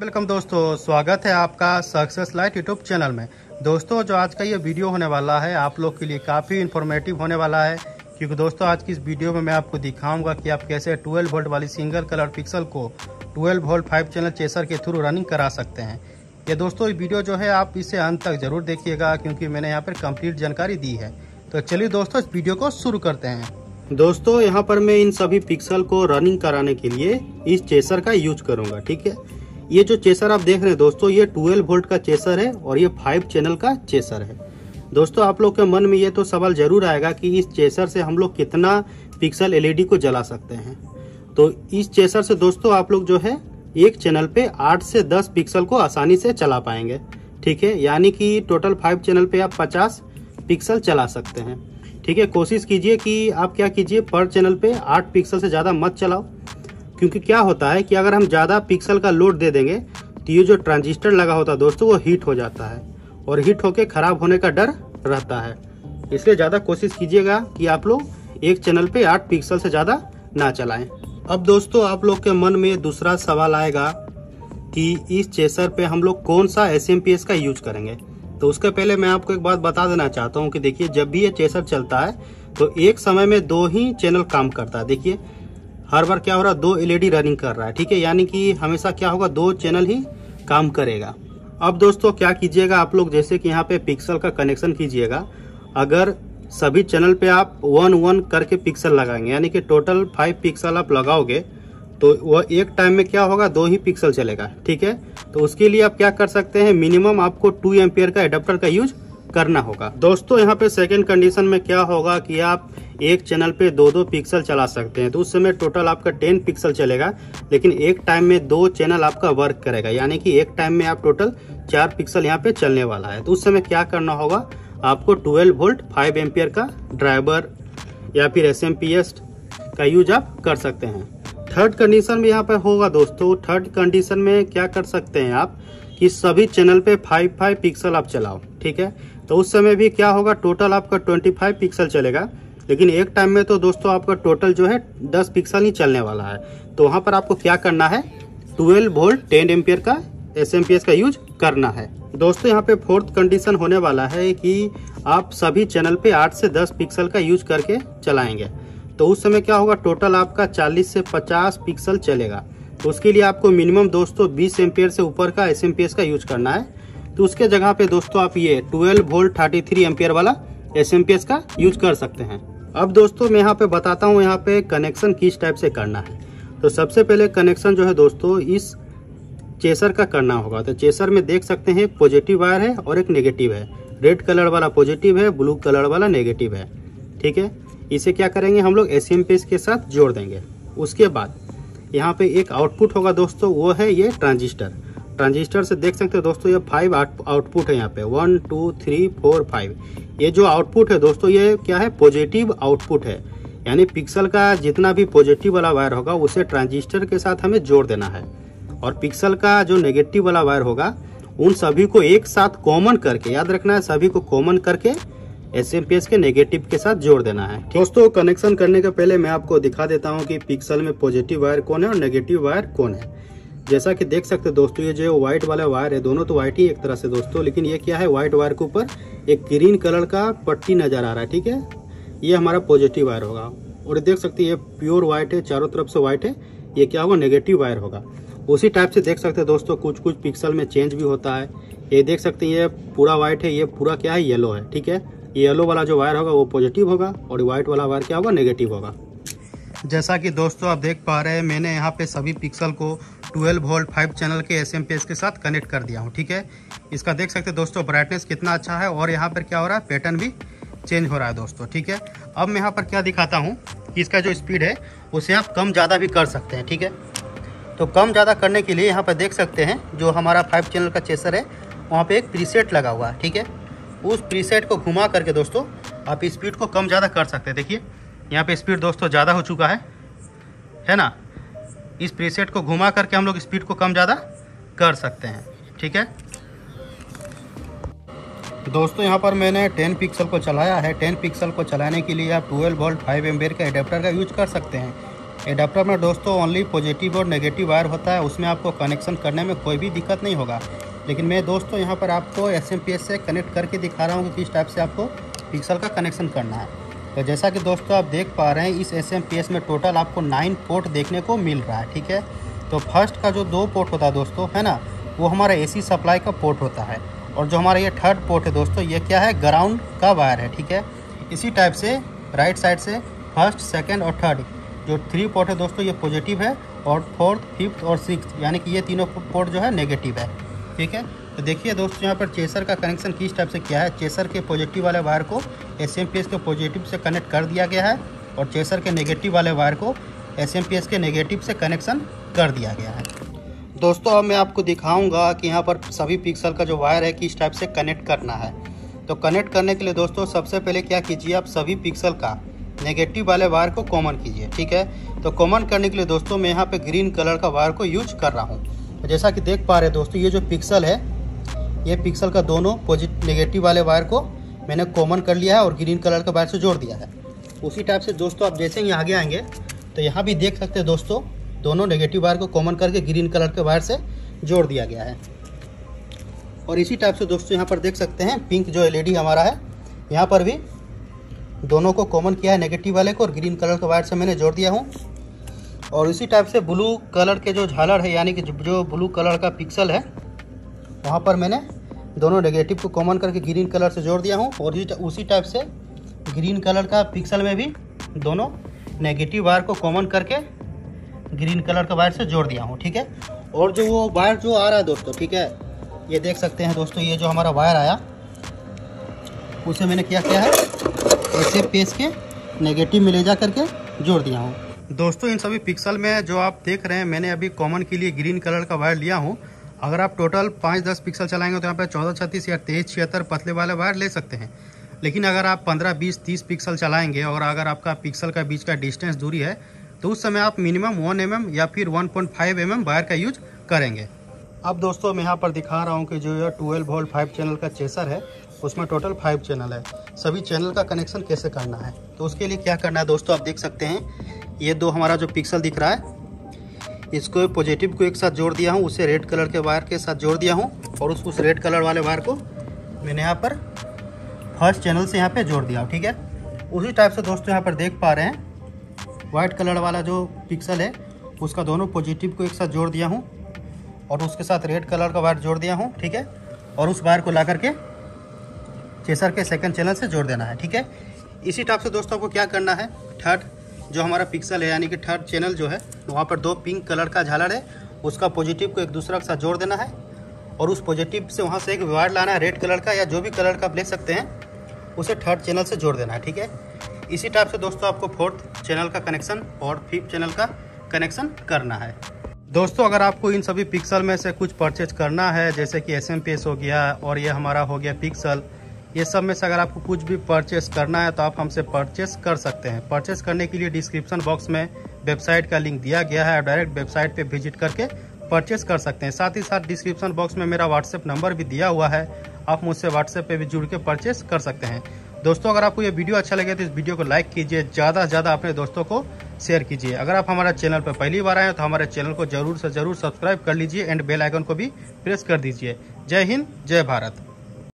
Welcome दोस्तों, स्वागत है आपका सक्सेस लाइट यूट्यूब चैनल में। दोस्तों, जो आज का ये वीडियो होने वाला है आप लोग के लिए काफ़ी इन्फॉर्मेटिव होने वाला है, क्योंकि दोस्तों आज की इस वीडियो में मैं आपको दिखाऊंगा कि आप कैसे 12 वोल्ट वाली सिंगल कलर पिक्सल को 12 वोल्ट 5 चैनल चेसर के थ्रू रनिंग करा सकते हैं। ये दोस्तों वीडियो जो है आप इसे अंत तक जरूर देखिएगा, क्योंकि मैंने यहाँ पर कंप्लीट जानकारी दी है। तो चलिए दोस्तों इस वीडियो को शुरू करते हैं। दोस्तों यहाँ पर मैं इन सभी पिक्सल को रनिंग कराने के लिए इस चेसर का यूज करूँगा, ठीक है। ये जो चेसर आप देख रहे हैं दोस्तों, ये 12 वोल्ट का चेसर है और ये 5 चैनल का चेसर है। दोस्तों आप लोग के मन में ये तो सवाल ज़रूर आएगा कि इस चेसर से हम लोग कितना पिक्सल एलईडी को जला सकते हैं। तो इस चेसर से दोस्तों आप लोग जो है एक चैनल पे 8 से 10 पिक्सल को आसानी से चला पाएंगे, ठीक है। यानी कि टोटल 5 चैनल पर आप 50 पिक्सल चला सकते हैं, ठीक है। कोशिश कीजिए कि आप क्या कीजिए, पर चैनल पर 8 पिक्सल से ज़्यादा मत चलाओ, क्योंकि क्या होता है कि अगर हम ज़्यादा पिक्सल का लोड दे देंगे तो ये जो ट्रांजिस्टर लगा होता है दोस्तों वो हीट हो जाता है और हीट होकर ख़राब होने का डर रहता है। इसलिए ज़्यादा कोशिश कीजिएगा कि आप लोग एक चैनल पे 8 पिक्सल से ज़्यादा ना चलाएं। अब दोस्तों आप लोग के मन में दूसरा सवाल आएगा कि इस चेसर पे हम लोग कौन सा SMPS का यूज करेंगे। तो उसके पहले मैं आपको एक बात बता देना चाहता हूँ कि देखिए जब भी ये चेसर चलता है तो एक समय में 2 ही चैनल काम करता है। देखिए हर बार क्या हो रहा है, 2 LED रनिंग कर रहा है, ठीक है। यानी कि हमेशा क्या होगा, 2 चैनल ही काम करेगा। अब दोस्तों क्या कीजिएगा आप लोग, जैसे कि यहाँ पे पिक्सल का कनेक्शन कीजिएगा, अगर सभी चैनल पे आप 1-1 करके पिक्सल लगाएंगे यानी कि टोटल 5 पिक्सल आप लगाओगे तो वह एक टाइम में क्या होगा, 2 ही पिक्सल चलेगा, ठीक है। तो उसके लिए आप क्या कर सकते हैं, मिनिमम आपको 2 एम्पियर का एडाप्टर का यूज करना होगा। दोस्तों यहाँ पे सेकेंड कंडीशन में क्या होगा कि आप एक चैनल पे 2-2 पिक्सल चला सकते हैं, तो उस समय टोटल आपका 10 पिक्सल चलेगा, लेकिन एक टाइम में 2 चैनल आपका वर्क करेगा। यानी कि एक टाइम में आप टोटल 4 पिक्सल यहाँ पे चलने वाला है। तो उस समय क्या करना होगा, आपको 12 वोल्ट 5 एम्पियर का ड्राइवर या फिर SMPS का यूज आप कर सकते हैं। थर्ड कंडीशन में यहाँ पर होगा दोस्तों, थर्ड कंडीशन में क्या कर सकते हैं आप कि सभी चैनल पे 5-5 पिक्सल आप चलाओ, ठीक है। तो उस समय भी क्या होगा, टोटल आपका 25 पिक्सल चलेगा, लेकिन एक टाइम में तो दोस्तों आपका टोटल जो है 10 पिक्सल ही चलने वाला है। तो वहाँ पर आपको क्या करना है, 12 वोल्ट 10 एम्पियर का SMPS का यूज करना है। दोस्तों यहाँ पे फोर्थ कंडीशन होने वाला है कि आप सभी चैनल पे 8 से 10 पिक्सल का यूज करके चलाएंगे, तो उस समय क्या होगा, टोटल आपका 40 से 50 पिक्सल चलेगा। तो उसके लिए आपको मिनिमम दोस्तों 20 एम्पियर से ऊपर का SMPS का यूज करना है। तो उसके जगह पे दोस्तों आप ये 12 वोल्ट 33 एम्पियर वाला SMPS का यूज कर सकते हैं। अब दोस्तों मैं यहाँ पे बताता हूँ यहाँ पे कनेक्शन किस टाइप से करना है। तो सबसे पहले कनेक्शन जो है दोस्तों इस चेसर का करना होगा। तो चेसर में देख सकते हैं एक पॉजिटिव वायर है और एक नेगेटिव है, रेड कलर वाला पॉजिटिव है, ब्लू कलर वाला नेगेटिव है, ठीक है। इसे क्या करेंगे हम लोग SMPS के साथ जोड़ देंगे। उसके बाद यहाँ पे एक आउटपुट होगा दोस्तों, वो है ये ट्रांजिस्टर। ट्रांजिस्टर से देख सकते हो दोस्तों ये 5 आउटपुट है, यहाँ पे 1 2 3 4 5। ये जो आउटपुट है दोस्तों ये क्या है, पॉजिटिव आउटपुट है। यानी पिक्सल का जितना भी पॉजिटिव वाला वायर होगा उसे ट्रांजिस्टर के साथ हमें जोड़ देना है, और पिक्सल का जो नेगेटिव वाला वायर होगा उन सभी को एक साथ कॉमन करके, याद रखना है सभी को कॉमन करके SMPS के नेगेटिव के साथ जोड़ देना है। दोस्तों कनेक्शन करने के पहले मैं आपको दिखा देता हूं कि पिक्सल में पॉजिटिव वायर कौन है और नेगेटिव वायर कौन है। जैसा कि देख सकते हैं दोस्तों ये जो व्हाइट वाला वायर है, दोनों तो व्हाइट ही एक तरह से दोस्तों, लेकिन ये क्या है, व्हाइट वायर के ऊपर एक ग्रीन कलर का पट्टी नजर आ रहा है, ठीक है। ये हमारा पॉजिटिव वायर होगा, और देख सकते ये प्योर व्हाइट है, चारों तरफ से व्हाइट है, ये क्या होगा, नेगेटिव वायर होगा। उसी टाइप से देख सकते हैं दोस्तों कुछ कुछ पिक्सल में चेंज भी होता है। ये देख सकते हैं ये पूरा व्हाइट है, ये पूरा क्या है, येलो है, ठीक है। येलो वाला जो वायर होगा वो पॉजिटिव होगा और व्हाइट वाला वायर क्या होगा, नेगेटिव होगा। जैसा कि दोस्तों आप देख पा रहे हैं मैंने यहाँ पे सभी पिक्सल को 12 वोल्ट 5 चैनल के SMPS के साथ कनेक्ट कर दिया हूँ, ठीक है। इसका देख सकते हैं दोस्तों ब्राइटनेस कितना अच्छा है, और यहाँ पर क्या हो रहा है, पैटर्न भी चेंज हो रहा है दोस्तों, ठीक है। अब मैं यहाँ पर क्या दिखाता हूँ कि इसका जो स्पीड है उसे आप कम ज़्यादा भी कर सकते हैं, ठीक है। तो कम ज़्यादा करने के लिए यहाँ पर देख सकते हैं जो हमारा 5 चैनल का चेसर है वहाँ पर एक प्रीसेट लगा हुआ है, ठीक है। उस प्रीसेट को घुमा करके दोस्तों आप स्पीड को कम ज़्यादा कर सकते हैं। देखिए यहाँ पे स्पीड दोस्तों ज़्यादा हो चुका है ना। इस प्रीसेट को घुमा करके हम लोग स्पीड को कम ज़्यादा कर सकते हैं, ठीक है। दोस्तों यहाँ पर मैंने 10 पिक्सल को चलाया है। 10 पिक्सल को चलाने के लिए आप 12 वोल्ट 5 एम्पियर का एडाप्टर का यूज कर सकते हैं। एडाप्टर में दोस्तों ओनली पॉजिटिव और नेगेटिव वायर होता है, उसमें आपको कनेक्शन करने में कोई भी दिक्कत नहीं होगा। लेकिन मैं दोस्तों यहाँ पर आपको एसएमपीएस से कनेक्ट करके दिखा रहा हूँ कि किस टाइप से आपको पिक्सल का कनेक्शन करना है। तो जैसा कि दोस्तों आप देख पा रहे हैं, इस एसएमपीएस में टोटल आपको 9 पोर्ट देखने को मिल रहा है, ठीक है। तो फर्स्ट का जो 2 पोर्ट होता है दोस्तों, है ना, वो हमारा एसी सप्लाई का पोर्ट होता है, और जो हमारा ये 3rd पोर्ट है दोस्तों, ये क्या है, ग्राउंड का वायर है, ठीक है। इसी टाइप से राइट साइड से 1st, 2nd और 3rd जो 3 पोर्ट है दोस्तों, ये पॉजिटिव है, और 4th, 5th और 6th यानी कि ये तीनों पोर्ट जो है नेगेटिव है, ठीक है। तो देखिए दोस्तों यहाँ पर चेसर का कनेक्शन किस टाइप से किया है। चेसर के पॉजिटिव वाले वायर को एसएमपीएस के पॉजिटिव से कनेक्ट कर दिया गया है, और चेसर के नेगेटिव वाले वायर को एसएमपीएस के नेगेटिव से कनेक्शन कर दिया गया है। दोस्तों अब मैं आपको दिखाऊंगा कि यहाँ पर सभी पिक्सल का जो वायर है किस टाइप से कनेक्ट करना है। तो कनेक्ट करने के लिए दोस्तों सबसे पहले क्या कीजिए, आप सभी पिक्सल का नेगेटिव वाले वायर को कॉमन कीजिए, ठीक है। तो कॉमन करने के लिए दोस्तों मैं यहाँ पे ग्रीन कलर का वायर को यूज कर रहा हूँ। तो जैसा कि देख पा रहे हैं दोस्तों, ये जो पिक्सल है, ये पिक्सल का दोनों पॉजिटिव नेगेटिव वाले वायर को मैंने कॉमन कर लिया है और ग्रीन कलर का वायर से जोड़ दिया है। उसी टाइप से दोस्तों आप जैसे ही आगे आएंगे तो यहाँ भी देख सकते हैं दोस्तों, दोनों नेगेटिव वायर को कॉमन करके ग्रीन कलर के वायर से जोड़ दिया गया है। और इसी टाइप से दोस्तों यहाँ पर देख सकते हैं पिंक जो एलईडी हमारा है, यहाँ पर भी दोनों को कॉमन किया है नेगेटिव वाले को, और ग्रीन कलर के वायर से मैंने जोड़ दिया हूँ। और इसी टाइप से ब्लू कलर के जो झालर है, यानी कि जो ब्लू कलर का पिक्सल है, वहाँ पर मैंने दोनों नेगेटिव को कॉमन करके ग्रीन कलर से जोड़ दिया हूँ। और उसी टाइप से ग्रीन कलर का पिक्सल में भी दोनों नेगेटिव वायर को कॉमन करके ग्रीन कलर का वायर से जोड़ दिया हूँ, ठीक है। और जो वो वायर जो आ रहा है दोस्तों, ठीक है, ये देख सकते हैं दोस्तों, ये जो हमारा वायर आया उसे मैंने क्या किया है, ऐसे पेस के नेगेटिव में ले जा करके जोड़ दिया हूँ। दोस्तों इन सभी पिक्सल में जो आप देख रहे हैं, मैंने अभी कॉमन के लिए ग्रीन कलर का वायर लिया हूँ। अगर आप टोटल 5-10 पिक्सल चलाएंगे तो यहाँ पर 14, 36 या 23, 76 पतले वाले वायर ले सकते हैं। लेकिन अगर आप 15, 20, 30 पिक्सल चलाएँगे और अगर आपका पिक्सल का बीच का डिस्टेंस दूरी है, तो उस समय आप मिनिमम 1 mm या फिर 1.5 mm वायर का यूज करेंगे। अब दोस्तों मैं यहाँ पर दिखा रहा हूँ कि जो यह 12V 5 चैनल का चेसर है, उसमें टोटल 5 चैनल है। सभी चैनल का कनेक्शन कैसे करना है, तो उसके लिए क्या करना है दोस्तों, आप देख सकते हैं ये दो हमारा जो पिक्सल दिख रहा है, इसको पॉजिटिव को एक साथ जोड़ दिया हूँ, उसे रेड कलर के वायर के साथ जोड़ दिया हूँ, और उस रेड कलर वाले वायर को मैंने यहाँ पर 1st चैनल से यहाँ पर जोड़ दिया, ठीक है। उसी टाइप से दोस्तों यहाँ पर देख पा रहे हैं वाइट कलर वाला जो पिक्सल है, उसका दोनों पॉजिटिव को एक साथ जोड़ दिया हूँ, और उसके साथ रेड कलर का वायर जोड़ दिया हूँ, ठीक है। और उस वायर को ला करके चेसर के 2nd चैनल से जोड़ देना है, ठीक है। इसी टाइप से दोस्तों आपको क्या करना है, 3rd जो हमारा पिक्सल है, यानी कि 3rd चैनल जो है, वहाँ पर 2 पिंक कलर का झालर है, उसका पॉजिटिव को एक दूसरे के साथ जोड़ देना है, और उस पॉजिटिव से वहाँ से एक वायर लाना है रेड कलर का, या जो भी कलर का आप ले सकते हैं, उसे 3rd चैनल से जोड़ देना है, ठीक है। इसी टाइप से दोस्तों आपको 4th चैनल का कनेक्शन और 5th चैनल का कनेक्शन करना है। दोस्तों अगर आपको इन सभी पिक्सल में से कुछ परचेज करना है, जैसे कि एसएमपीएस हो गया और ये हमारा हो गया पिक्सल, ये सब में से अगर आपको कुछ भी परचेस करना है तो आप हमसे परचेस कर सकते हैं। परचेस करने के लिए डिस्क्रिप्शन बॉक्स में वेबसाइट का लिंक दिया गया है, डायरेक्ट वेबसाइट पर विजिट करके परचेस कर सकते हैं। साथ ही साथ डिस्क्रिप्शन बॉक्स में मेरा व्हाट्सएप नंबर भी दिया हुआ है, आप मुझसे व्हाट्सएप पर भी जुड़ के परचेस कर सकते हैं। दोस्तों अगर आपको ये वीडियो अच्छा लगे तो इस वीडियो को लाइक कीजिए, ज़्यादा से ज़्यादा अपने दोस्तों को शेयर कीजिए। अगर आप हमारा चैनल पर पहली बार आए हैं तो हमारे चैनल को ज़रूर से ज़रूर सब्सक्राइब कर लीजिए, एंड बेल आइकन को भी प्रेस कर दीजिए। जय हिंद, जय भारत।